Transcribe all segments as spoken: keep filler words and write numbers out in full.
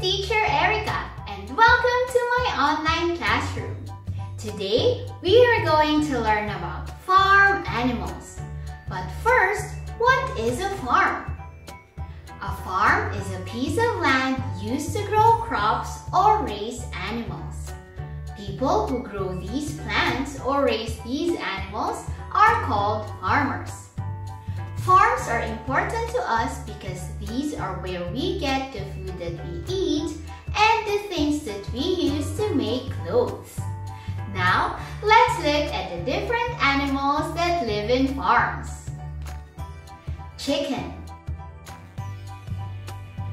Teacher Erica, and welcome to my online classroom. Today, we are going to learn about farm animals. But first, what is a farm? A farm is a piece of land used to grow crops or raise animals. People who grow these plants or raise these animals are called farmers. Farms are important to us because these are where we get the food that we eat and the things that we use to make clothes. Now, let's look at the different animals that live in farms. Chicken,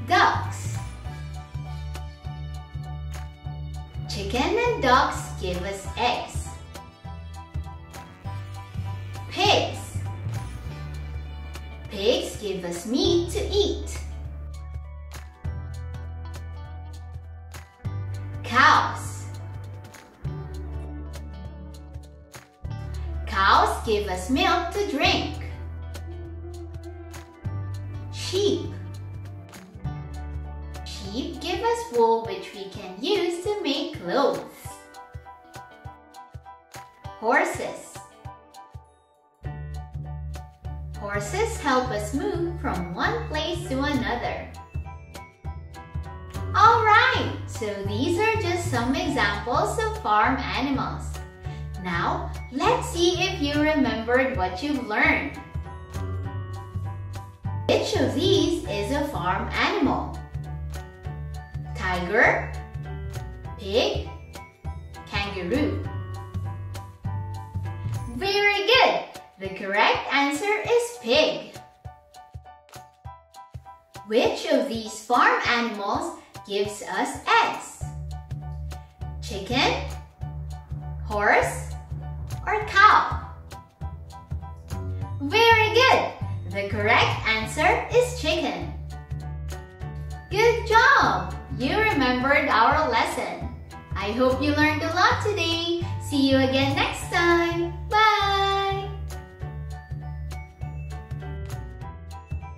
ducks. Chicken and ducks give us eggs. Pigs. Pigs give us meat to eat. Cows. Cows give us milk to drink. Sheep. Sheep give us wool which we can use to make clothes. Horses. Horses help us move from one place to another. Alright, so these are just some examples of farm animals. Now, let's see if you remembered what you've learned. Which of these is a farm animal? Tiger, pig, kangaroo. Very good! The correct answer is pig. Which of these farm animals gives us eggs? Chicken, horse, or cow? Very good! The correct answer is chicken. Good job! You remembered our lesson. I hope you learned a lot today. See you again next time. Bye!